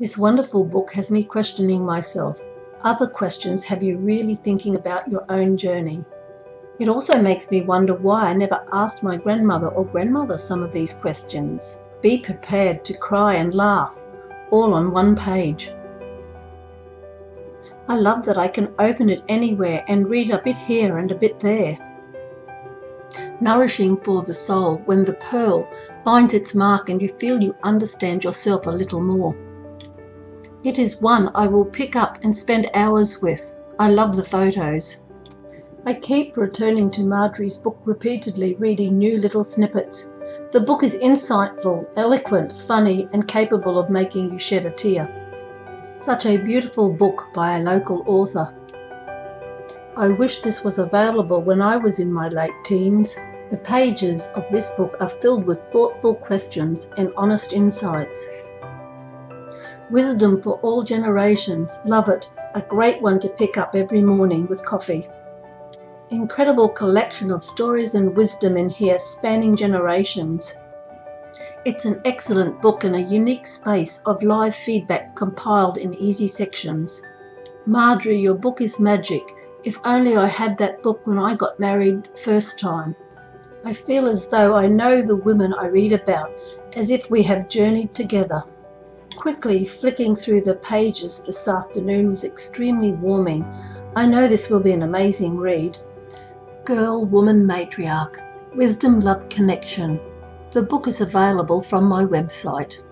This wonderful book has me questioning myself. Other questions have you really thinking about your own journey. It also makes me wonder why I never asked my grandmother or grandmother some of these questions. Be prepared to cry and laugh, all on one page. I love that I can open it anywhere and read a bit here and a bit there. Nourishing for the soul when the pearl finds its mark and you feel you understand yourself a little more. It is one I will pick up and spend hours with. I love the photos. I keep returning to Marjorie's book repeatedly, reading new little snippets. The book is insightful, eloquent, funny, and capable of making you shed a tear. Such a beautiful book by a local author. I wish this was available when I was in my late teens. The pages of this book are filled with thoughtful questions and honest insights. Wisdom for all generations. Love it. A great one to pick up every morning with coffee. Incredible collection of stories and wisdom in here, spanning generations. It's an excellent book and a unique space of live feedback compiled in easy sections. Marjorie, your book is magic. If only I had that book when I got married first time. I feel as though I know the women I read about, as if we have journeyed together. Quickly flicking through the pages this afternoon was extremely warming. I know this will be an amazing read. Girl Woman Matriarch: Wisdom Love Connection. The book is available from my website.